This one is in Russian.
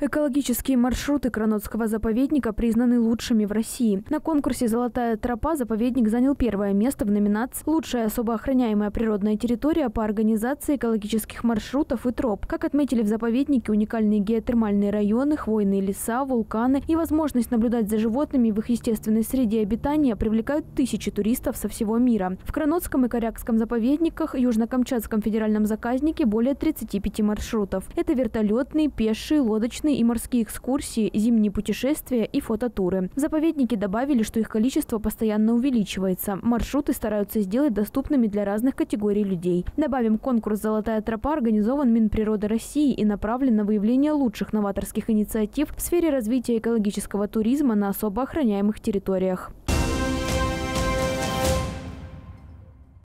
Экологические маршруты Кроноцкого заповедника признаны лучшими в России. На конкурсе «Золотая тропа» заповедник занял первое место в номинации «Лучшая особо охраняемая природная территория по организации экологических маршрутов и троп». Как отметили, в заповеднике уникальные геотермальные районы, хвойные леса, вулканы и возможность наблюдать за животными в их естественной среде обитания привлекают тысячи туристов со всего мира. В Кроноцком и Корякском заповедниках, Южно-Камчатском федеральном заказнике более 35 маршрутов. Это вертолетные, пешие, лодочные и морские экскурсии, зимние путешествия и фототуры. Заповедники добавили, что их количество постоянно увеличивается. Маршруты стараются сделать доступными для разных категорий людей. Добавим, конкурс «Золотая тропа» организован Минприроды России и направлен на выявление лучших новаторских инициатив в сфере развития экологического туризма на особо охраняемых территориях.